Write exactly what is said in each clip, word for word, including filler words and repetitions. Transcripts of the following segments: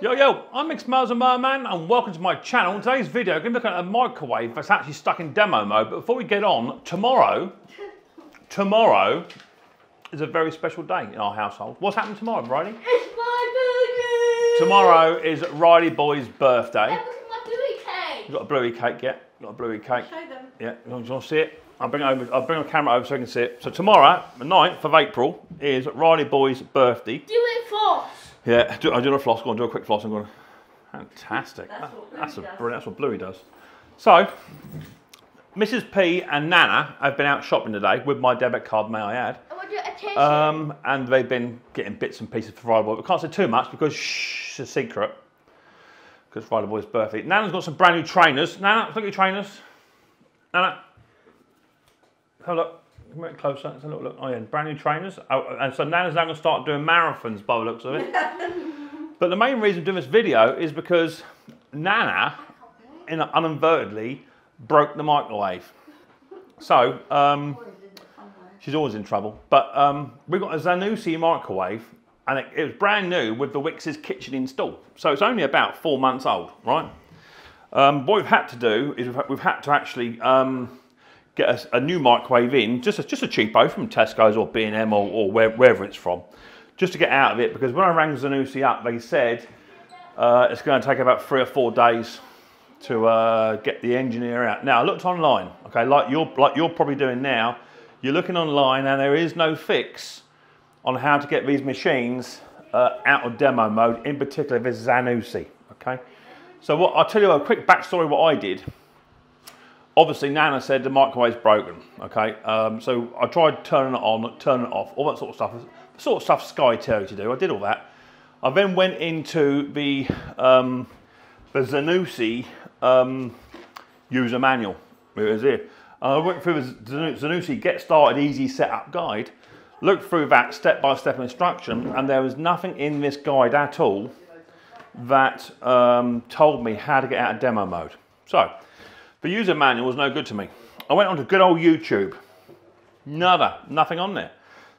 Yo, yo, I'm Micks Mowers and Merman, and welcome to my channel. In today's video, we're going to look at a microwave that's actually stuck in demo mode. But before we get on, tomorrow, tomorrow is a very special day in our household. What's happening tomorrow, Riley? It's my birthday! Tomorrow is Riley Boy's birthday. That was my Bluey cake. You've got a Bluey cake, yeah? You've got a Bluey cake. Show them. Yeah, do you want to see it? I'll bring, over, I'll bring the camera over so you can see it. So tomorrow, the ninth of April, is Riley Boy's birthday. Do it for us. Yeah, do, I do a floss, go on, do a quick floss, I'm going to... Fantastic. That's, that, what that's, a, that's what Bluey does. So, Missus P and Nana have been out shopping today, with my debit card, may I add. I want your attention. Um, and they've been getting bits and pieces for Ryder Boy. We can't say too much because, shh, it's a secret. Because Ryder Boy's birthday. Nana's got some brand new trainers. Nana, look at your trainers. Nana, have a look. Come a bit closer, it's a little look. Oh yeah, brand new trainers. Oh, and so Nana's now going to start doing marathons by the looks of it. But the main reason I'm doing this video is because Nana, in a, uninvertedly, broke the microwave. So, um, she's always in trouble. But um, we got a Zanussi microwave, and it, it was brand new with the Wix's kitchen installed. So it's only about four months old, right? Um, what we've had to do is we've had to actually... Um, get a, a new microwave in, just a, just a cheapo from Tesco's or B and M or, or where, wherever it's from, just to get out of it, because when I rang Zanussi up, they said uh, it's going to take about three or four days to uh, get the engineer out. Now, I looked online, okay, like you're, like you're probably doing now, you're looking online and there is no fix on how to get these machines uh, out of demo mode, in particular this Zanussi, okay? So what, I'll tell you a quick backstory what I did. Obviously, Nana said the microwave's broken, okay? Um, so I tried turning it on, turning it off, all that sort of stuff. The sort of stuff Sky Terry to do, I did all that. I then went into the, um, the Zanussi um, user manual, it is here. I went through the Zanussi Get Started Easy Setup Guide, looked through that step-by-step instruction, and there was nothing in this guide at all that um, told me how to get out of demo mode. So. The user manual was no good to me. I went on to good old YouTube. Nada, nothing on there.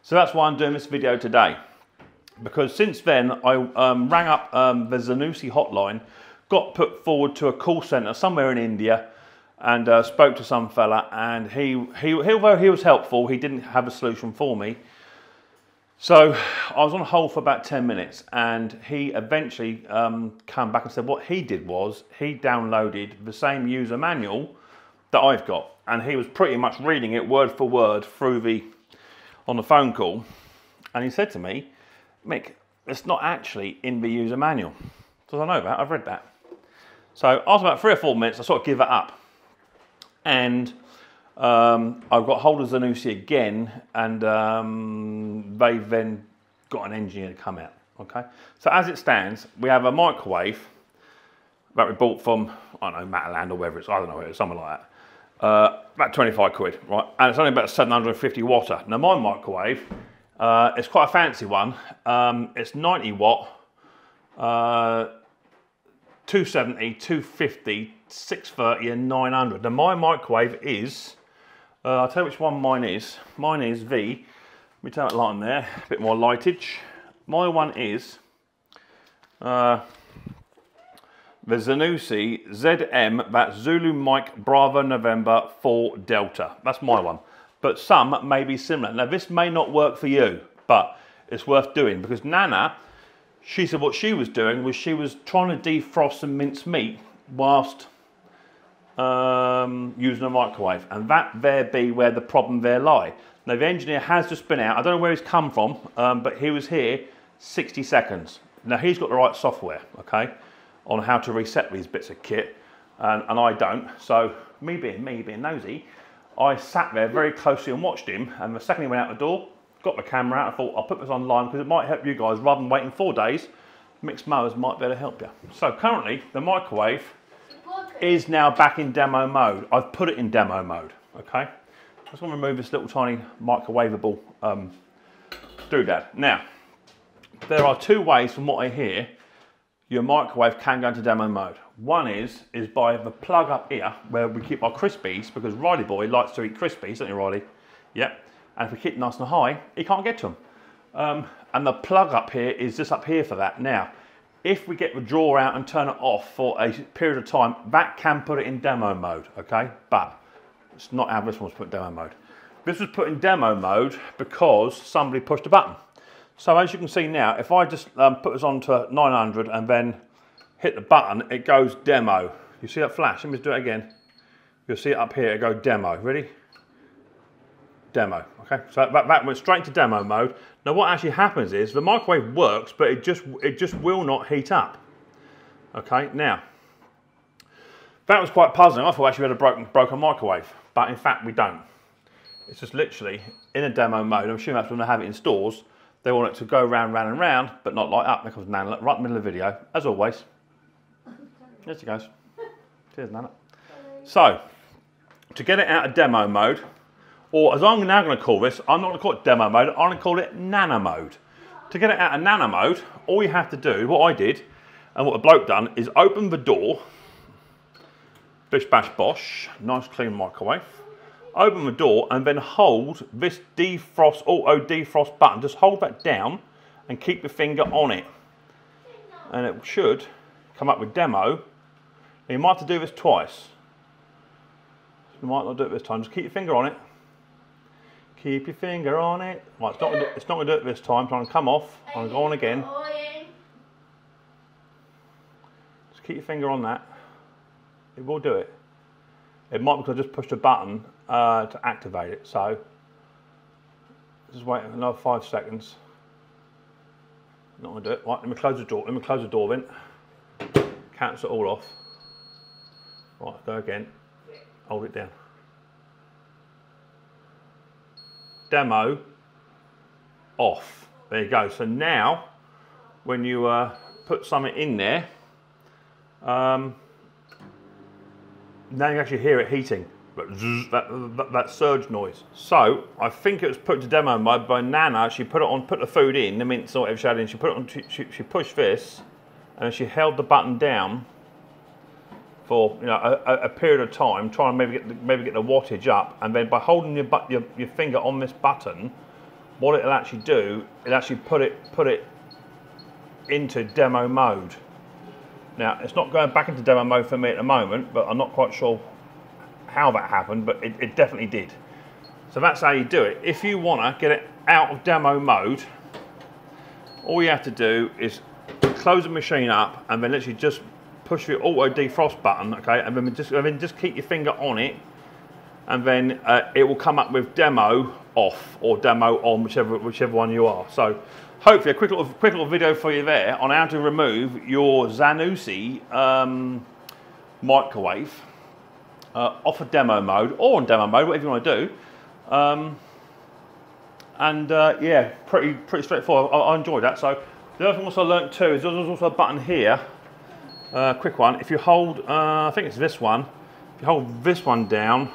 So that's why I'm doing this video today. Because since then, I um, rang up um, the Zanussi hotline, got put forward to a call center somewhere in India, and uh, spoke to some fella, and he, he, he, although he was helpful, he didn't have a solution for me. So I was on hold for about ten minutes, and he eventually um, came back and said what he did was he downloaded the same user manual that I've got, and he was pretty much reading it word for word through the on the phone call, and he said to me, Mick, it's not actually in the user manual. So I know that, I've read that. So after about three or four minutes I sort of give it up, and Um, I've got hold of Zanussi again, and um, they've then got an engineer to come out, okay? So as it stands, we have a microwave that we bought from, I don't know, Matalan or wherever it's, I don't know, somewhere like that. Uh, about twenty-five quid, right? And it's only about seven hundred fifty watt. Now my microwave, uh, it's quite a fancy one. Um, it's ninety watt, uh, two seventy, two fifty, six thirty and nine hundred. Now my microwave is... Uh, I'll tell you which one mine is. Mine is V. Let me turn that light on there, a bit more lightage. My one is uh, the Zanussi Z M, that's Zulu Mike Bravo November four Delta. That's my one. But some may be similar. Now this may not work for you, but it's worth doing, because Nana, she said what she was doing was she was trying to defrost some minced meat whilst Um, using a microwave, and that there be where the problem there lie. Now the engineer has just been out, I don't know where he's come from, um, but he was here sixty seconds. Now he's got the right software, okay, on how to reset these bits of kit, and, and I don't, so me being me being nosy, I sat there very closely and watched him, and the second he went out the door, got the camera out, I thought I'll put this online because it might help you guys, rather than waiting four days. Micks Mowers might be able to help you. So currently the microwave is now back in demo mode. I've put it in demo mode, okay? I just want to remove this little tiny microwavable um, doodad. Now, there are two ways, from what I hear, your microwave can go into demo mode. One is is by the plug up here, where we keep our Crispies, because Riley Boy likes to eat Crispies, don't you, Riley? Yep, and if we keep nice and high, he can't get to them. Um, and the plug up here is just up here for that. Now, if we get the drawer out and turn it off for a period of time, that can put it in demo mode, okay? But it's not how this one's put in demo mode. This was put in demo mode because somebody pushed a button. So as you can see now, if I just um, put this on to nine hundred and then hit the button, it goes demo. You see that flash? Let me just do it again. You'll see it up here, it goes demo. Ready? Demo, okay? So that, that went straight to demo mode. Now what actually happens is, the microwave works, but it just, it just will not heat up. Okay, now, that was quite puzzling. I thought actually we had a broken, broken microwave, but in fact we don't. It's just literally in a demo mode. I'm assuming that's when they have it in stores. They want it to go round, round and round, but not light up. There comes Nana right in the middle of the video, as always. There she goes. Cheers, Nana. So, to get it out of demo mode, or as I'm now going to call this, I'm not going to call it demo mode, I'm going to call it Nana mode. To get it out of Nana mode, all you have to do, what I did, and what the bloke done, is open the door, bish bash bosh, nice clean microwave, open the door and then hold this defrost, auto defrost button, just hold that down and keep your finger on it. And it should come up with demo. Now you might have to do this twice. You might not do it this time, just keep your finger on it. Keep your finger on it. Right, it's not gonna do, it's not gonna do it this time, so I'm gonna come off, I'm gonna go on again. Just keep your finger on that. It will do it. It might because I just pushed a button uh, to activate it, so just wait another five seconds. Not gonna do it. Right, let me close the door, let me close the door then. Cancel it all off. Right, go again. Hold it down. Demo off. There you go. So now when you uh, put something in there, um, now you actually hear it heating, but that, that, that surge noise. So I think it was put to demo mode by Nana. She put it on, put the food in, the mince or whatever she had in. She put it on. She, she, she pushed this, and she held the button down for you know a, a period of time, trying to maybe get the, maybe get the wattage up, and then by holding your, but, your your finger on this button, what it'll actually do, it'll actually put it put it into demo mode. Now, it's not going back into demo mode for me at the moment, but I'm not quite sure how that happened, but it, it definitely did. So that's how you do it. If you want to get it out of demo mode, all you have to do is close the machine up and then literally just push the auto defrost button, okay, and then just, and then just keep your finger on it, and then uh, it will come up with demo off or demo on, whichever whichever one you are. So hopefully a quick little, quick little video for you there on how to remove your Zanussi um, microwave uh, off of demo mode or on demo mode, whatever you want to do. Um, and uh, yeah, pretty pretty straightforward. I, I enjoyed that. So the other thing also I learned too is there's also a button here, a uh, quick one. If you hold, uh, I think it's this one. If you hold this one down,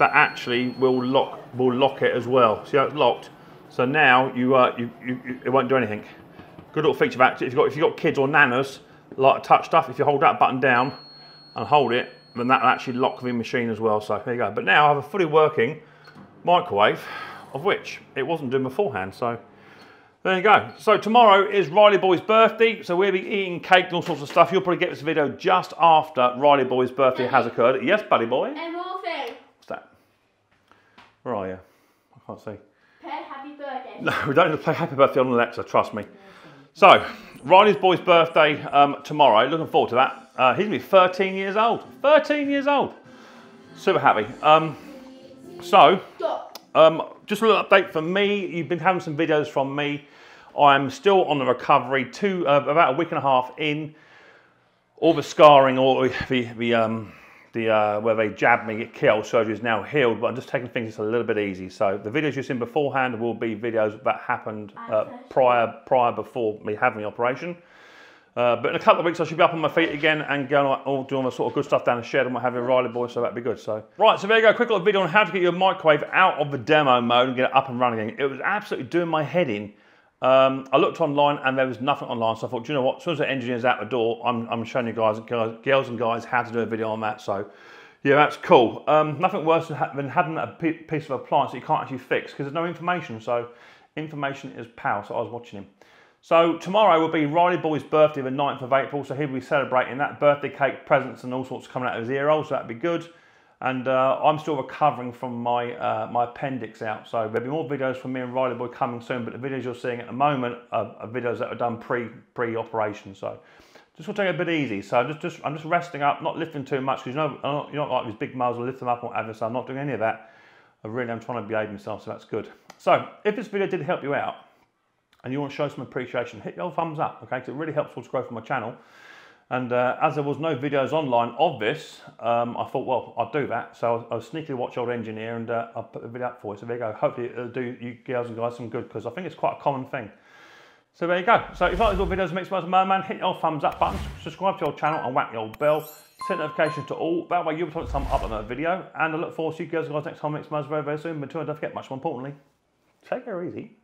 that actually will lock will lock it as well. See how it's locked? So now you, uh, you, you, you, it won't do anything. Good little feature back to it. If you've got, if you've got kids or nanas, like to touch stuff, if you hold that button down and hold it, then that'll actually lock the machine as well. So there you go. But now I have a fully working microwave, of which it wasn't doing beforehand. So there you go. So tomorrow is Riley Boy's birthday. So we'll be eating cake and all sorts of stuff. You'll probably get this video just after Riley Boy's birthday has occurred. Yes, buddy boy. And one thing. What's that? Where are you? I can't see. Happy birthday. No, we don't need to play happy birthday on Alexa, trust me. So, Riley's boy's birthday um, tomorrow, looking forward to that. Uh, he's going to be thirteen years old. thirteen years old. Super happy. Um, so, um, just a little update from me. You've been having some videos from me. I'm still on the recovery, two, uh, about a week and a half in. All the scarring, all the, the, um, The, uh, where they jabbed me, get killed, surgery is now healed, but I'm just taking things just a little bit easy. So the videos you've seen beforehand will be videos that happened uh, prior, prior before me having the operation. Uh, but in a couple of weeks, I should be up on my feet again and going like, all doing all the sort of good stuff down the shed and what have you, Riley Boy, so that'd be good. So right, so there you go, quick little video on how to get your microwave out of the demo mode and get it up and running again. It was absolutely doing my head in. Um, I looked online and there was nothing online, so I thought, do you know what, as soon as the engineer's out the door, I'm, I'm showing you guys, guys, girls and guys, how to do a video on that, so yeah, that's cool. Um, nothing worse than, ha than having a piece of appliance that you can't actually fix, because there's no information, so information is power, so I was watching him. So tomorrow will be Riley Boy's birthday, the ninth of April, so he'll be celebrating that, birthday cake, presents and all sorts coming out of his ear holes, so that'd be good. And uh, I'm still recovering from my, uh, my appendix out, so there'll be more videos from me and Riley Boy coming soon, but the videos you're seeing at the moment are, are videos that are done pre, pre-operation, so just gonna take it a bit easy. So just, just, I'm just resting up, not lifting too much, because you know, I'm not, you're not like these big miles, or lift them up or whatever, so I'm not doing any of that. I really am trying to behave myself, so that's good. So if this video did help you out, and you want to show some appreciation, hit the old thumbs up, okay? Because it really helps us grow from my channel. And uh, as there was no videos online of this, um, I thought, well, I'll do that. So I'll, I'll sneakily watch Old Engineer and uh, I'll put the video up for you. So there you go. Hopefully it'll do you girls and guys some good, because I think it's quite a common thing. So there you go. So if you like these little videos, Micks Mowers, man, hit the old thumbs up button, subscribe to your channel and whack the old bell. Set notifications to all. That way you'll be told to up on that video. And I look forward to you girls and guys next time, Micks Mowers, very, very soon. But until then, don't forget, much more importantly, take it easy.